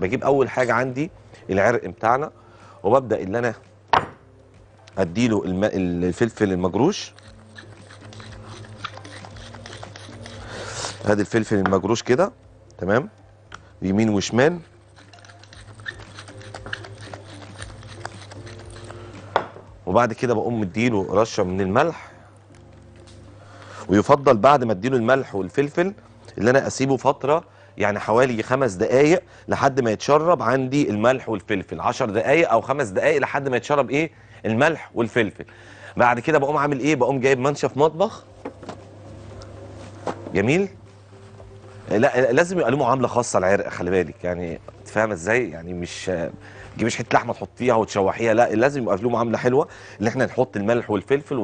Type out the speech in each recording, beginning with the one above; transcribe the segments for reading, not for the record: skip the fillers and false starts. بجيب اول حاجه عندي العرق بتاعنا وببدا اللي انا اديله الفلفل المجروش. ادي الفلفل المجروش كده تمام يمين وشمال. وبعد كده بقوم مديله رشه من الملح، ويفضل بعد ما اديله الملح والفلفل اللي انا اسيبه فتره، يعني حوالي 5 دقايق لحد ما يتشرب عندي الملح والفلفل، 10 دقايق او 5 دقايق لحد ما يتشرب ايه الملح والفلفل. بعد كده بقوم عامل ايه، بقوم جايب منشف مطبخ جميل. لا لازم يبقى له معامله خاصه العرق، خلي بالك يعني تفهم ازاي، يعني مش حته لحمه تحطيها وتشوحيها، لا لازم يبقى له معامله حلوه ان احنا نحط الملح والفلفل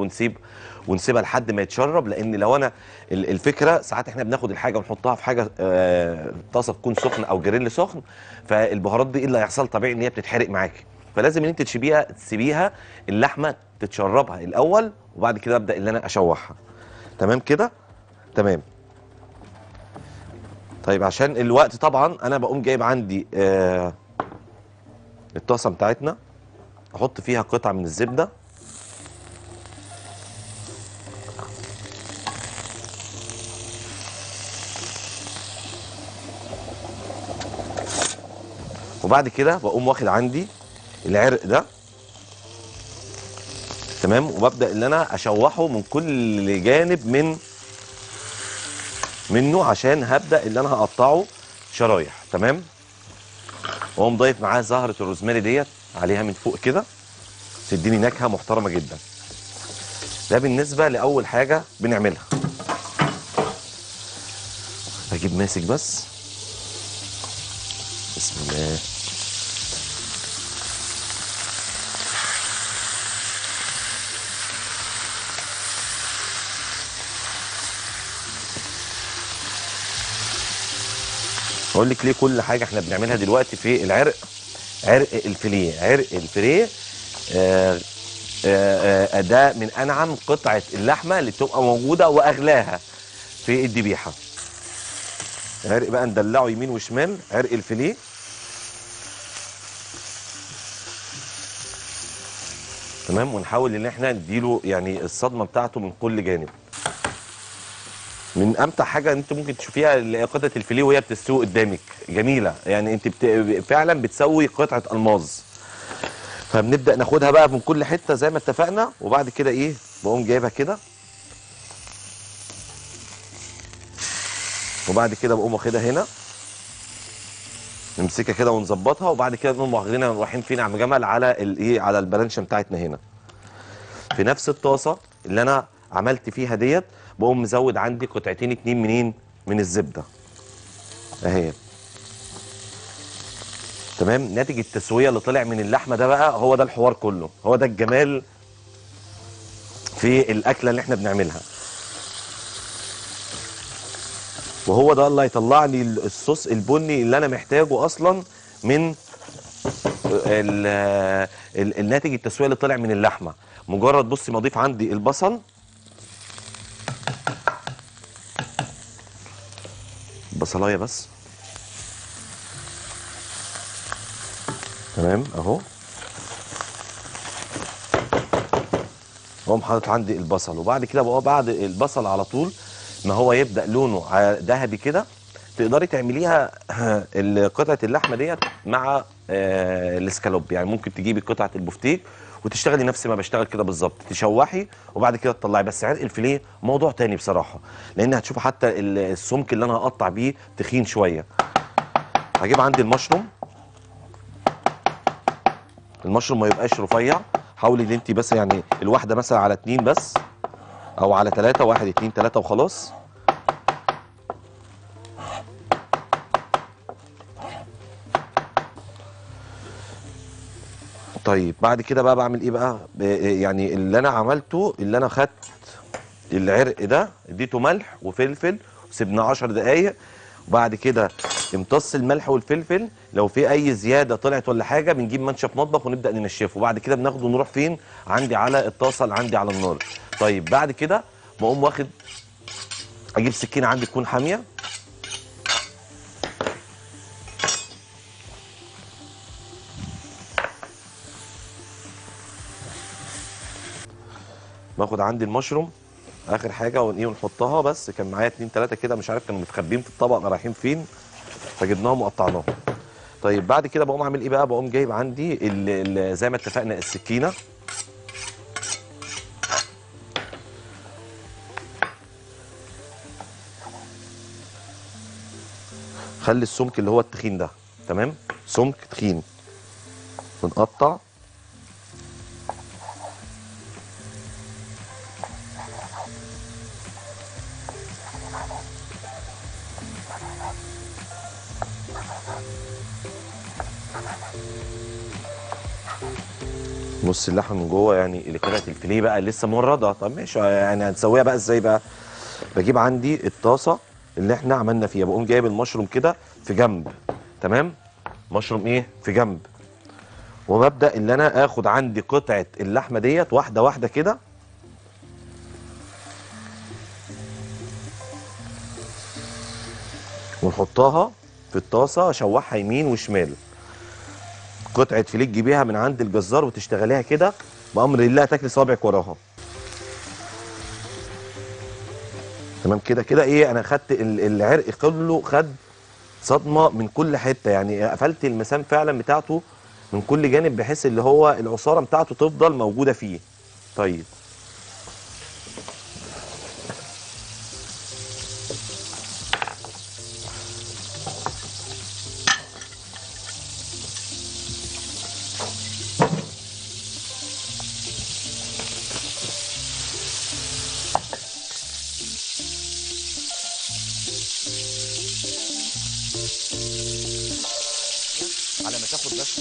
ونسيبها لحد ما يتشرب. لان لو انا الفكره ساعات احنا بناخد الحاجه ونحطها في حاجه طاسه تكون سخنه او جريل سخن، فالبهارات دي ايه اللي هيحصل؟ طبيعي ان هي بتتحرق معاكي، فلازم ان انت تسيبيها اللحمه تتشربها الاول، وبعد كده ابدا ان انا اشوحها. تمام كده؟ تمام. طيب عشان الوقت طبعا انا بقوم جايب عندي الطاسه بتاعتنا، احط فيها قطعه من الزبده وبعد كده بقوم واخد عندي العرق ده تمام، وببدا ان انا اشوحه من كل جانب منه عشان هبدا اللي انا هقطعه شرايح تمام. واقوم ضايف معاه زهره الروزماري ديت عليها من فوق كده، تديني نكهه محترمه جدا. ده بالنسبه لاول حاجه بنعملها. اجيب ماسك بس، بسم الله. هقول لك ليه كل حاجه احنا بنعملها دلوقتي في العرق. عرق الفيليه ده من انعم قطعه اللحمه اللي بتبقى موجوده واغلاها في الذبيحه. عرق بقى ندلعه يمين وشمال، عرق الفيليه. تمام، ونحاول ان احنا نديله يعني الصدمه بتاعته من كل جانب. من امتع حاجه انت ممكن تشوفيها قطعه الفيليه وهي بتتسوي قدامك، جميله يعني انت فعلا بتسوي قطعه الماظ. فبنبدا ناخدها بقى من كل حته زي ما اتفقنا، وبعد كده ايه بقوم جايبها كده، وبعد كده بقوم واخدها هنا نمسكها كده ونظبطها، وبعد كده نقوم واخدينها رايحين فين عم جمال على الايه، على البلانشه بتاعتنا هنا. في نفس الطاسه اللي انا عملت فيها ديت بقوم مزود عندي قطعتين 2 منين؟ من الزبده اهي تمام. ناتج التسويه اللي طلع من اللحمه ده بقى هو ده الحوار كله، هو ده الجمال في الاكله اللي احنا بنعملها، وهو ده اللي هيطلع لي الصوص البني اللي انا محتاجه اصلا من الناتج التسويه اللي طلع من اللحمه. مجرد بصي ما اضيف عندي البصل، بصلايه بس تمام اهو، اقوم حاطط عندي البصل. وبعد كده بقى بعد البصل على طول ما هو يبدا لونه ذهبي كده، تقدري تعمليها قطعه اللحمه ديت مع الاسكالوب، يعني ممكن تجيبي قطعه البفتيك وتشتغلي نفس ما بشتغل كده بالظبط، تشوحي وبعد كده تطلعي. بس عرق الفيليه موضوع تاني بصراحه، لان هتشوفوا حتى السمك اللي انا هقطع بيه تخين شويه. هجيب عندي المشروم، المشروم ما يبقاش رفيع، حاولي ان انت بس يعني الواحده مثلا على 2 بس او على 3، 1 2 3 وخلاص. طيب بعد كده بقى بعمل ايه بقى، يعني اللي انا عملته اللي انا خدت العرق ده اديته ملح وفلفل وسيبناه 10 دقايق، وبعد كده امتص الملح والفلفل. لو في اي زياده طلعت ولا حاجه بنجيب منشف مطبخ ونبدا ننشفه، وبعد كده بناخده ونروح فين عندي على الطاسه اللي عندي على النار. طيب بعد كده بقوم واخد اجيب سكينه عندي تكون حاميه باخد عندي المشروم اخر حاجه ونقيه ونحطها. بس كان معايا 2 3 كده مش عارف كانوا متخبيين في الطبق ما رايحين فين، فجبناهم وقطعناهم. طيب بعد كده بقوم اعمل ايه بقى؟ بقوم جايب عندي زي ما اتفقنا السكينه، خلي السمك اللي هو التخين ده تمام، سمك تخين بنقطع نص اللحمه من جوه، يعني اللي كانت الفيليه بقى لسه مورده. طب ماشي، يعني هنسويها بقى ازاي بقى؟ بجيب عندي الطاسه اللي احنا عملنا فيها، بقوم جايب المشروم كده في جنب تمام، مشروم ايه في جنب، وببدا ان انا اخد عندي قطعه اللحمه ديت واحده واحده كده، ونحطها في الطاسه اشوحها يمين وشمال. قطعه فيليه تجيبيها من عند الجزار وتشتغليها كده بامر الله، تاكلي صابعك وراها تمام. كده كده ايه، انا خدت العرق كله، خد صدمه من كل حته، يعني قفلت المسام فعلا بتاعته من كل جانب، بحيث اللي هو العصاره بتاعته تفضل موجوده فيه. طيب على ما تاخد بس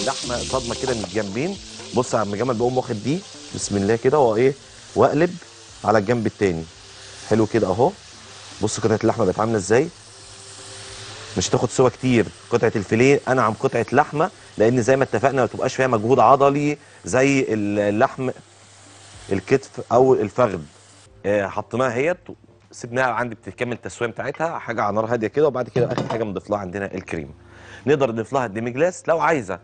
اللحمه صدمه كده من الجنبين. بص يا عم جمال، بقوم واخد دي بسم الله كده وايه واقلب على الجنب التاني. حلو كده اهو، بص قطعه اللحمه بقت عامله ازاي، مش هتاخد سوا كتير. قطعه الفيليه انعم قطعه لحمه، لان زي ما اتفقنا ما تبقاش فيها مجهود عضلي زي اللحم الكتف او الفخذ. حطيناها اهيت، سيبناها عندي بتكمل التسويه بتاعتها، حاجه على نار هاديه كده. وبعد كده اخر حاجه بنضيف لها عندنا الكريم، نقدر نضيف لها الديمي جلاس لو عايزه،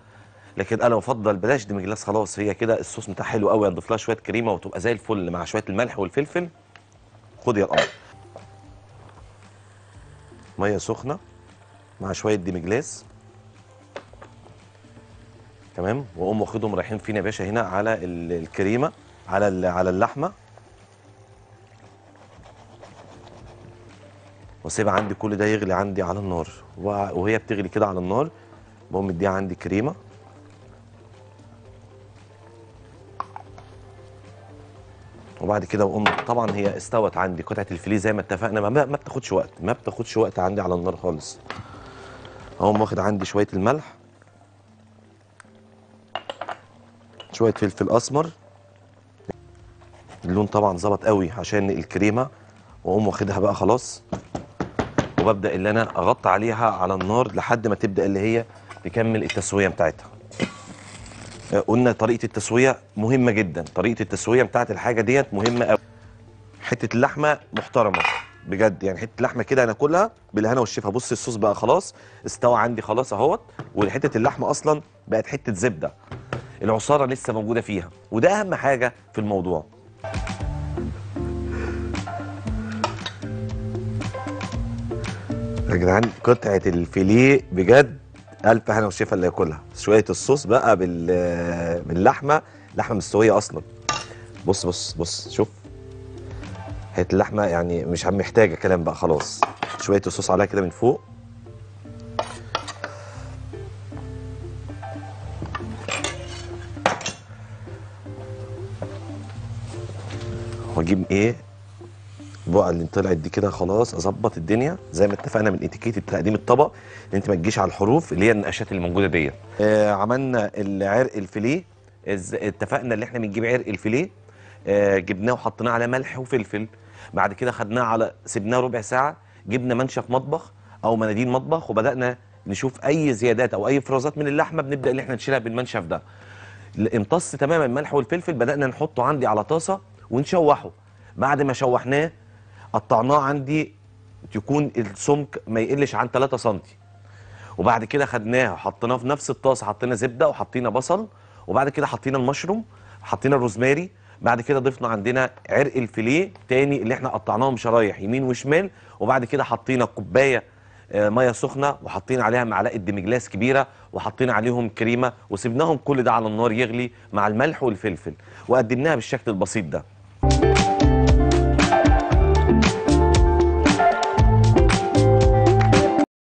لكن انا بفضل بلاش ديمي جلاس خلاص، هي كده الصوص بتاعها حلو قوي، هنضيف لها شويه كريمه وتبقى زي الفل مع شويه الملح والفلفل. خد يا القمر ميه سخنه مع شويه ديمي جلاس تمام، واقوم واخدهم رايحين فينا يا باشا هنا على الكريمه على اللحمه، واسيب عندي كل ده يغلي عندي على النار. وهي بتغلي كده على النار بقوم مديها عندي كريمه، وبعد كده بقوم طبعا هي استوت عندي قطعه الفيليه زي ما اتفقنا، ما بتاخدش وقت، ما بتاخدش وقت عندي على النار خالص. اقوم واخد عندي شويه الملح، شويه فلفل اسمر، اللون طبعا ظبط قوي عشان الكريمه، واقوم واخدها بقى خلاص، وببدا اللي انا اغطي عليها على النار لحد ما تبدا اللي هي تكمل التسويه بتاعتها. قلنا طريقه التسويه مهمه جدا، طريقه التسويه بتاعت الحاجه ديت مهمه قوي. حته اللحمه محترمه بجد، يعني حته اللحمه كده انا اكلها بالهنا والشفا. بص الصوص بقى خلاص استوى عندي خلاص اهوت، وحته اللحمه اصلا بقت حته زبده، العصاره لسه موجوده فيها، وده اهم حاجه في الموضوع. يا جدعان قطعه الفيليه بجد الف هنا وشفا اللي ياكلها. شويه الصوص بقى باللحمه، لحمه مستويه اصلا. بص بص بص شوف حته اللحمه، يعني مش محتاجه كلام بقى خلاص. شويه الصوص عليها كده من فوق، واجيب ايه البقعه اللي طلعت دي كده خلاص، اظبط الدنيا زي ما اتفقنا من اتيكيت تقديم الطبق ان انت ما تجيش على الحروف اللي هي النقاشات اللي موجوده ديت. عملنا العرق الفيليه، اتفقنا ان احنا بنجيب عرق الفيليه، جبناه وحطيناه على ملح وفلفل، بعد كده خدناه على سيبناه ربع ساعه، جبنا منشف مطبخ او مناديل مطبخ، وبدانا نشوف اي زيادات او اي افرازات من اللحمه بنبدا ان احنا نشيلها بالمنشف ده. امتص تماما الملح والفلفل، بدانا نحطه عندي على طاسه ونشوحه. بعد ما شوحناه قطعناه عندي يكون السمك ما يقلش عن 3 سم. وبعد كده خدناه وحطيناه في نفس الطاسه، حطينا زبده وحطينا بصل، وبعد كده حطينا المشروم، حطينا الروزماري، بعد كده ضفنا عندنا عرق الفيليه تاني اللي احنا قطعناهم شرايح يمين وشمال، وبعد كده حطينا كوبايه ميه سخنه وحطينا عليها معلقه ديمجلاس كبيره وحطينا عليهم كريمه وسبناهم كل ده على النار يغلي مع الملح والفلفل، وقدمناها بالشكل البسيط ده.